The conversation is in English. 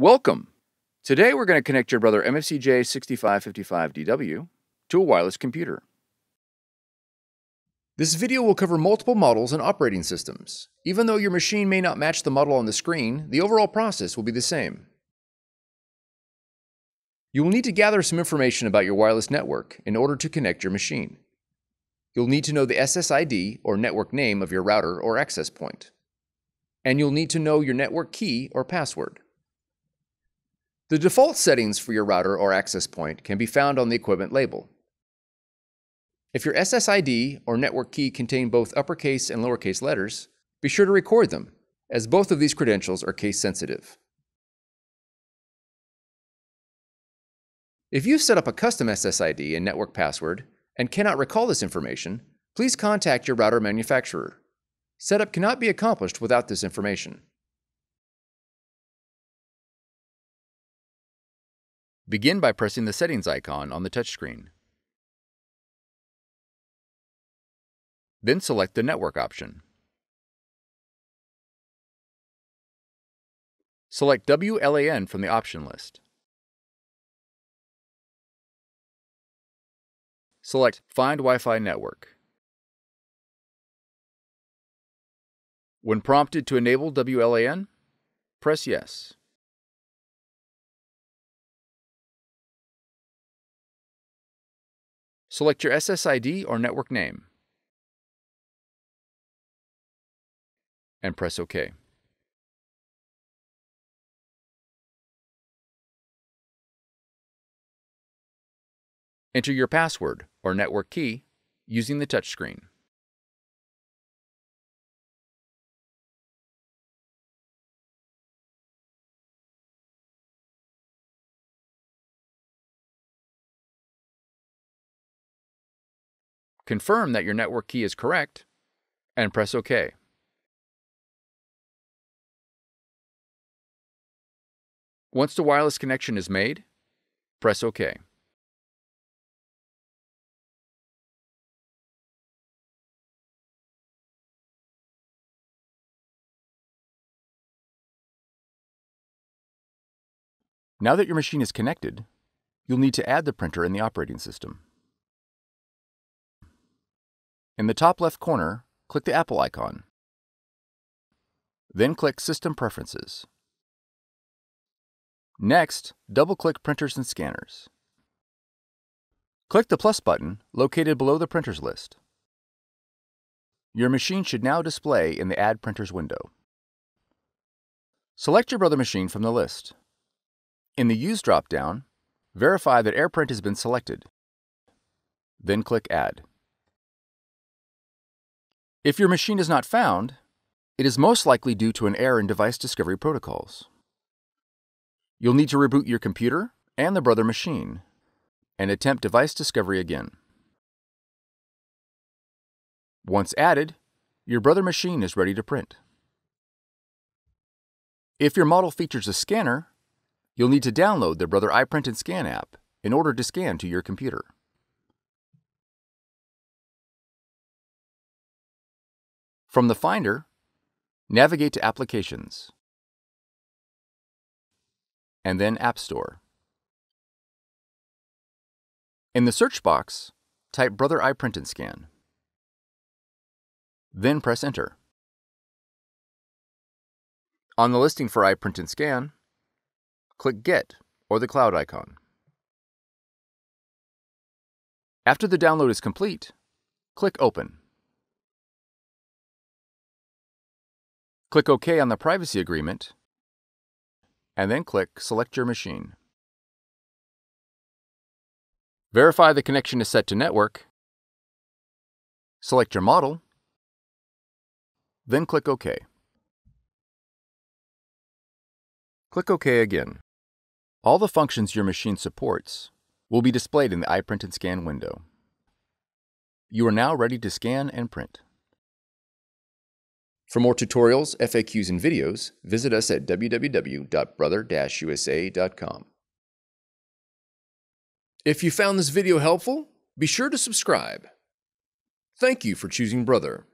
Welcome! Today we're going to connect your Brother MFC-J6555DW to a wireless computer. This video will cover multiple models and operating systems. Even though your machine may not match the model on the screen, the overall process will be the same. You will need to gather some information about your wireless network in order to connect your machine. You'll need to know the SSID or network name of your router or access point. And you'll need to know your network key or password. The default settings for your router or access point can be found on the equipment label. If your SSID or network key contain both uppercase and lowercase letters, be sure to record them, as both of these credentials are case sensitive. If you've set up a custom SSID and network password and cannot recall this information, please contact your router manufacturer. Setup cannot be accomplished without this information. Begin by pressing the settings icon on the touchscreen. Then select the network option. Select WLAN from the option list. Select Find Wi-Fi Network. When prompted to enable WLAN, press Yes. Select your SSID or network name and press OK. Enter your password or network key using the touchscreen. Confirm that your network key is correct and press OK. Once the wireless connection is made, press OK. Now that your machine is connected, you'll need to add the printer and the operating system. In the top left corner, click the Apple icon. Then click System Preferences. Next, double-click Printers and Scanners. Click the plus button located below the printers list. Your machine should now display in the Add Printers window. Select your Brother machine from the list. In the Use drop-down, verify that AirPrint has been selected. Then click Add. If your machine is not found, it is most likely due to an error in device discovery protocols. You'll need to reboot your computer and the Brother machine and attempt device discovery again. Once added, your Brother machine is ready to print. If your model features a scanner, you'll need to download the Brother iPrint and Scan app in order to scan to your computer. From the Finder, navigate to Applications, and then App Store. In the search box, type Brother iPrint and Scan, then press Enter. On the listing for iPrint and Scan, click Get or the cloud icon. After the download is complete, click Open. Click OK on the privacy agreement, and then click Select Your Machine. Verify the connection is set to network, select your model, then click OK. Click OK again. All the functions your machine supports will be displayed in the iPrint and Scan window. You are now ready to scan and print. For more tutorials, FAQs, and videos, visit us at www.brother-usa.com. If you found this video helpful, be sure to subscribe. Thank you for choosing Brother.